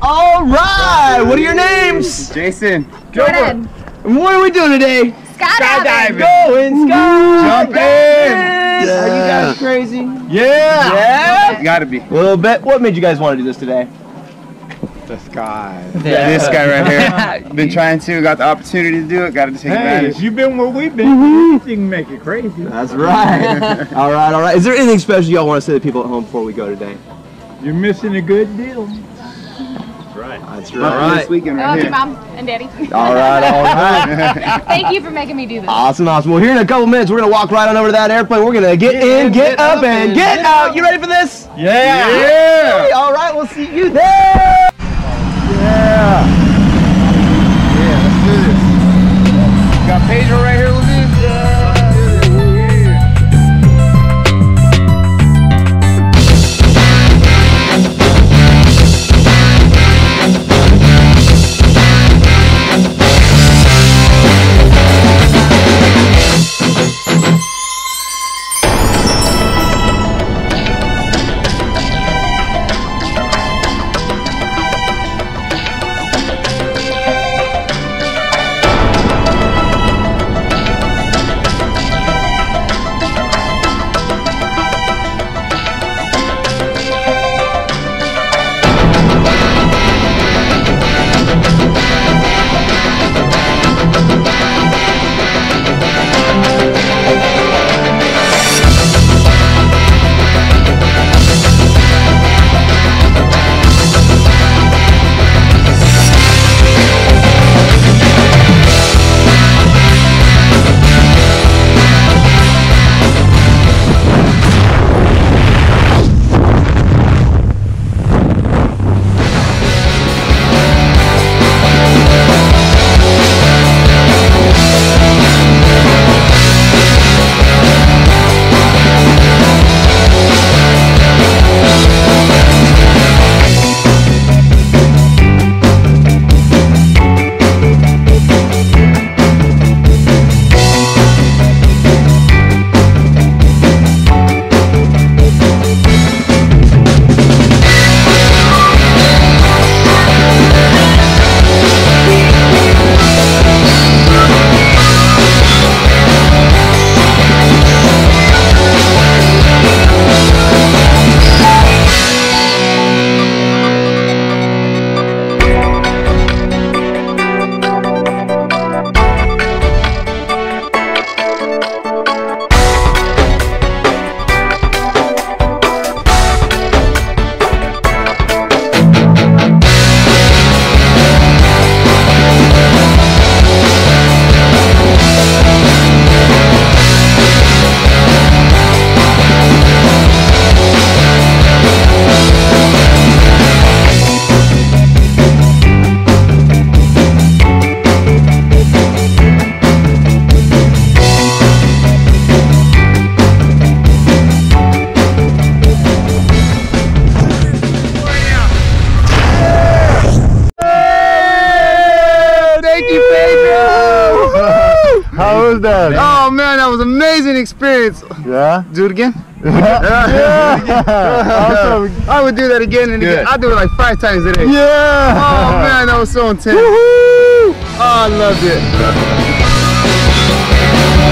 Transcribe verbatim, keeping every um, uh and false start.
All right, what are your names? Jason. Duran. And what are we doing today? Skydiving. Skydiving. Going sky. Jumping. Yeah. Are you guys crazy? Yeah. Yeah. You gotta be. A little bit. What made you guys want to do this today? The sky. Yeah. This guy right here. Been trying to. Got the opportunity to do it. Got to take hey, advantage. If you've been where we've been, mm-hmm. You can make it crazy. That's right. all right, all right. Is there anything special y'all want to say to people at home before we go today? You're missing a good deal. Right. That's right. All right. This weekend right I love here. You, Mom and Daddy. All right, all right. Thank you for making me do this. Awesome, awesome. Well, here in a couple minutes, we're going to walk right on over to that airplane. We're going to get, get in, in, get, get up, up, and get, get out. out. You ready for this? Yeah. Yeah. yeah. All right, we'll see you there. Yeah. Yeah, let's do this. Got Pedro right here with me. Yeah. That. Oh man, that was an amazing experience. Yeah. Do it again. Yeah. Do it again. Awesome. I would do that again and again. I do it like five times a day. Yeah. Oh man, that was so intense. Woohoo! Oh, I loved it.